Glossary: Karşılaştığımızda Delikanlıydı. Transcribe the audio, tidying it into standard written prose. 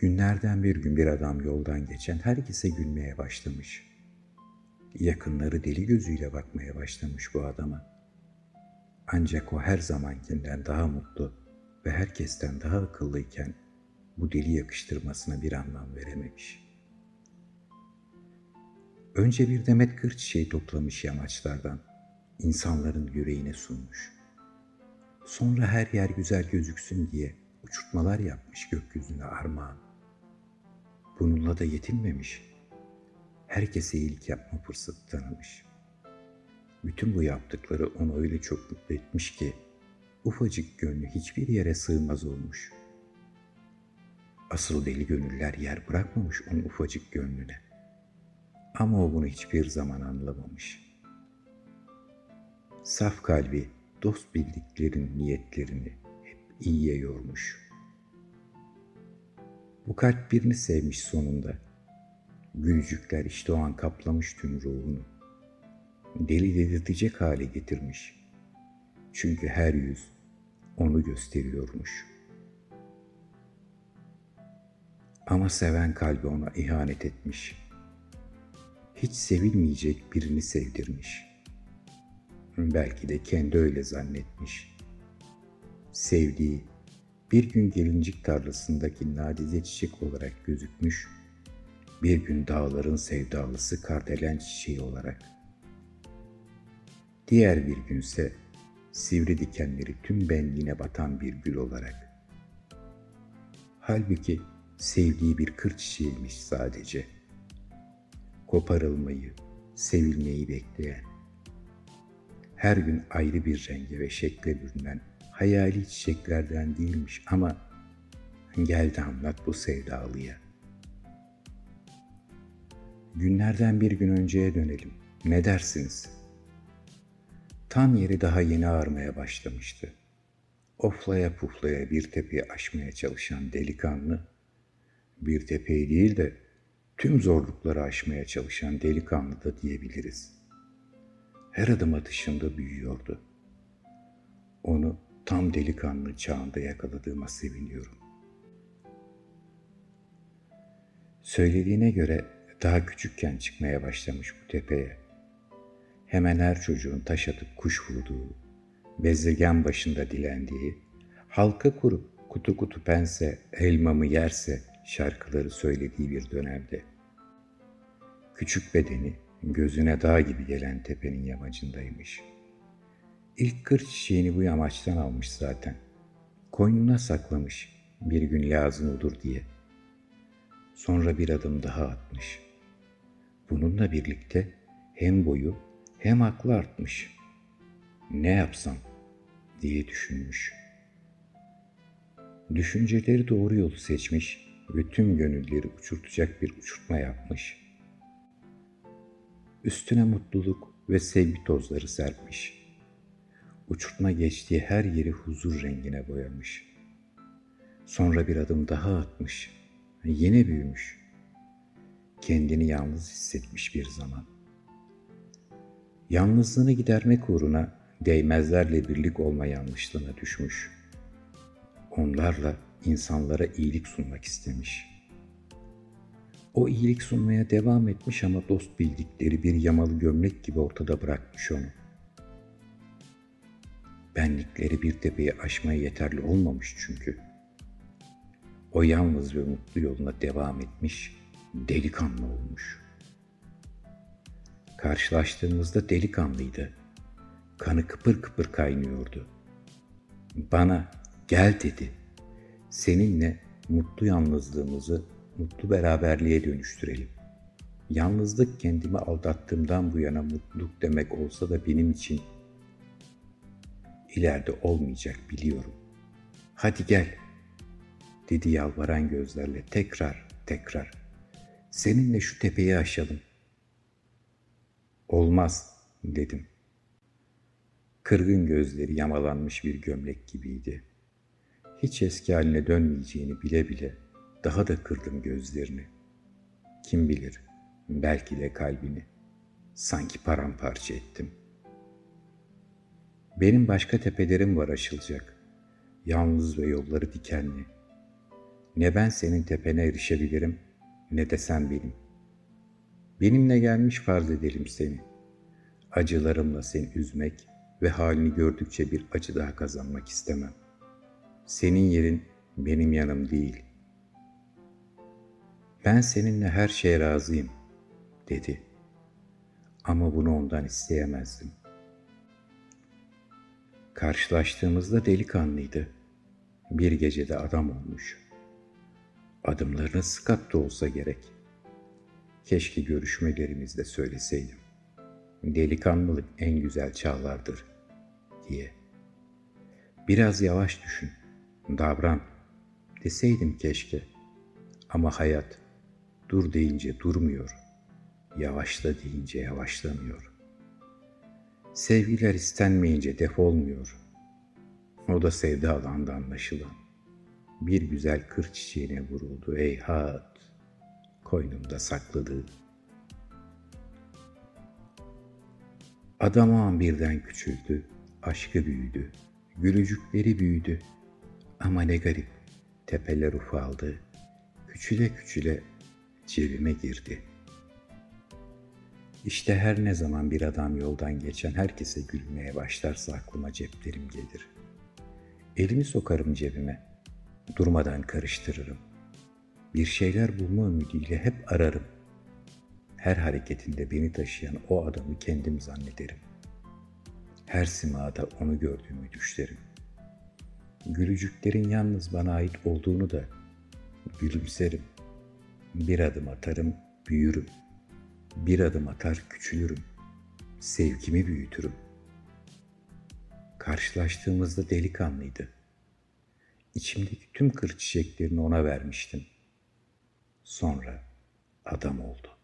Günlerden bir gün bir adam yoldan geçen herkese gülmeye başlamış. Yakınları deli gözüyle bakmaya başlamış bu adama. Ancak o her zamankinden daha mutlu ve herkesten daha akıllıyken bu deli yakıştırmasına bir anlam verememiş. Önce bir demet kır çiçeği toplamış yamaçlardan, insanların yüreğine sunmuş. Sonra her yer güzel gözüksün diye uçurtmalar yapmış gökyüzüne armağan. Bununla da yetinmemiş, herkese iyilik yapma fırsatı tanımış. Bütün bu yaptıkları onu öyle çok mutlu etmiş ki, ufacık gönlü hiçbir yere sığmaz olmuş. Asıl deli gönüller yer bırakmamış onun ufacık gönlüne. Ama o bunu hiçbir zaman anlamamış. Saf kalbi, dost bildiklerin niyetlerini hep iyiye yormuş. Bu kalp birini sevmiş sonunda. Gülücükler işte o an kaplamış tüm ruhunu. Deli dedirtecek hale getirmiş. Çünkü her yüz onu gösteriyormuş. Ama seven kalbi ona ihanet etmiş. Hiç sevilmeyecek birini sevdirmiş. Belki de kendi öyle zannetmiş. Sevdiği, bir gün gelincik tarlasındaki nadide çiçek olarak gözükmüş, bir gün dağların sevdalısı kardelen çiçeği olarak. Diğer bir günse sivri dikenleri tüm benliğine batan bir gül olarak. Halbuki sevdiği bir kır çiçeğiymiş sadece. Koparılmayı, sevilmeyi bekleyen, her gün ayrı bir renge ve şekle bürünen hayali çiçeklerden değilmiş ama gel de anlat bu sevdalıya. Günlerden bir gün önceye dönelim, ne dersiniz? Tan yeri daha yeni ağarmaya başlamıştı. Oflaya puflaya bir tepeyi aşmaya çalışan delikanlı, bir tepeyi değil de tüm zorlukları aşmaya çalışan delikanlı da diyebiliriz. Her adım atışında büyüyordu. Onu tam delikanlı çağında yakaladığıma seviniyorum. Söylediğine göre daha küçükken çıkmaya başlamış bu tepeye. Hemen her çocuğun taş atıp kuş vurduğu, bezirgen başında dilendiği, halka kurup kutu kutu pense, elmamı yerse şarkıları söylediği bir dönemde. Küçük bedeni gözüne dağ gibi gelen tepenin yamacındaymış. İlk kır çiçeğini bu yamaçtan almış zaten. Koynuna saklamış bir gün lazım olur diye. Sonra bir adım daha atmış. Bununla birlikte hem boyu hem aklı artmış. Ne yapsam diye düşünmüş. Düşünceleri doğru yolu seçmiş ve tüm gönülleri uçurtacak bir uçurtma yapmış. Üstüne mutluluk ve sevgi tozları serpmiş. Uçurtma geçtiği her yeri huzur rengine boyamış. Sonra bir adım daha atmış. Yine büyümüş. Kendini yalnız hissetmiş bir zaman. Yalnızlığını gidermek uğruna değmezlerle birlik olma yanlışlığına düşmüş. Onlarla insanlara iyilik sunmak istemiş. O iyilik sunmaya devam etmiş ama dost bildikleri bir yamalı gömlek gibi ortada bırakmış onu. Benlikleri bir tepeyi aşmaya yeterli olmamış çünkü. O yalnız ve mutlu yoluna devam etmiş, delikanlı olmuş. Karşılaştığımızda delikanlıydı. Kanı kıpır kıpır kaynıyordu. Bana gel dedi. Seninle mutlu yalnızlığımızı mutlu beraberliğe dönüştürelim. Yalnızlık kendimi aldattığımdan bu yana mutluluk demek olsa da benim için ileride olmayacak biliyorum. Hadi gel dedi yalvaran gözlerle tekrar. Seninle şu tepeyi aşalım. Olmaz dedim. Kırgın gözleri yamalanmış bir gömlek gibiydi. Hiç eski haline dönmeyeceğini bile bile daha da kırdım gözlerini. Kim bilir, belki de kalbini. Sanki paramparça ettim. Benim başka tepelerim var aşılacak. Yalnız ve yolları dikenli. Ne ben senin tepene erişebilirim, ne de sen benim. Benimle gelmiş farz edelim seni. Acılarımla seni üzmek ve halini gördükçe bir acı daha kazanmak istemem. Senin yerin benim yanım değil. Ben seninle her şeye razıyım, dedi. Ama bunu ondan isteyemezdim. Karşılaştığımızda delikanlıydı. Bir gecede adam olmuş. Adımlarına sıkat da olsa gerek. Keşke görüşmelerimizde söyleseydim. Delikanlılık en güzel çağlardır, diye. Biraz yavaş düşün, davran, deseydim keşke. Ama hayat, dur deyince durmuyor, yavaşla deyince yavaşlamıyor. Sevgiler istenmeyince defolmuyor. O da sevdalandı anlaşılan. Bir güzel kır çiçeğine vuruldu eyhat, koynumda sakladığı. Adam an birden küçüldü, aşkı büyüdü, gülücükleri büyüdü. Ama ne garip, tepeler ufaldı, küçüle küçüle cebime girdi. İşte her ne zaman bir adam yoldan geçen herkese gülmeye başlarsa aklıma ceplerim gelir. Elimi sokarım cebime, durmadan karıştırırım. Bir şeyler bulma ümidiyle hep ararım. Her hareketinde beni taşıyan o adamı kendim zannederim. Her simada onu gördüğümü düşlerim. Gülücüklerin yalnız bana ait olduğunu da gülümserim. Bir adım atarım, büyürüm. Bir adım atar, küçülürüm. Sevgimi büyütürüm. Karşılaştığımızda delikanlıydı. İçimdeki tüm kır çiçeklerini ona vermiştim. Sonra adam oldu.